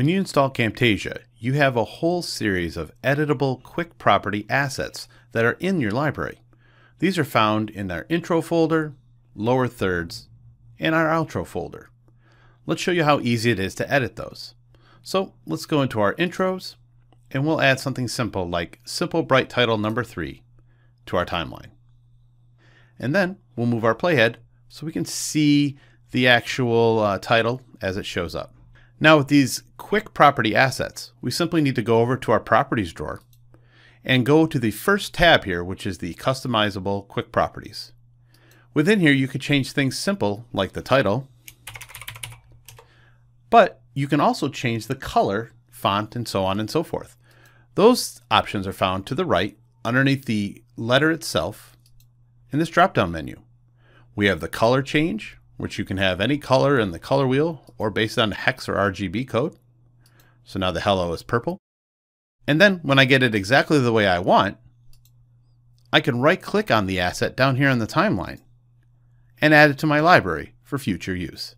When you install Camtasia, you have a whole series of editable Quick Property Assets that are in your library. These are found in our Intro folder, Lower Thirds, and our Outro folder. Let's show you how easy it is to edit those. So let's go into our Intros, and we'll add something simple like Simple Bright Title number 3 to our timeline. And then we'll move our playhead so we can see the actual title as it shows up. Now with these Quick Property Assets, we simply need to go over to our Properties drawer and go to the first tab here, which is the Customizable Quick Properties. Within here, you could change things simple like the title, but you can also change the color, font, and so on and so forth. Those options are found to the right underneath the letter itself in this drop-down menu. We have the color change, which you can have any color in the color wheel or based on hex or RGB code. So now the hello is purple. And then when I get it exactly the way I want, I can right click on the asset down here on the timeline and add it to my library for future use.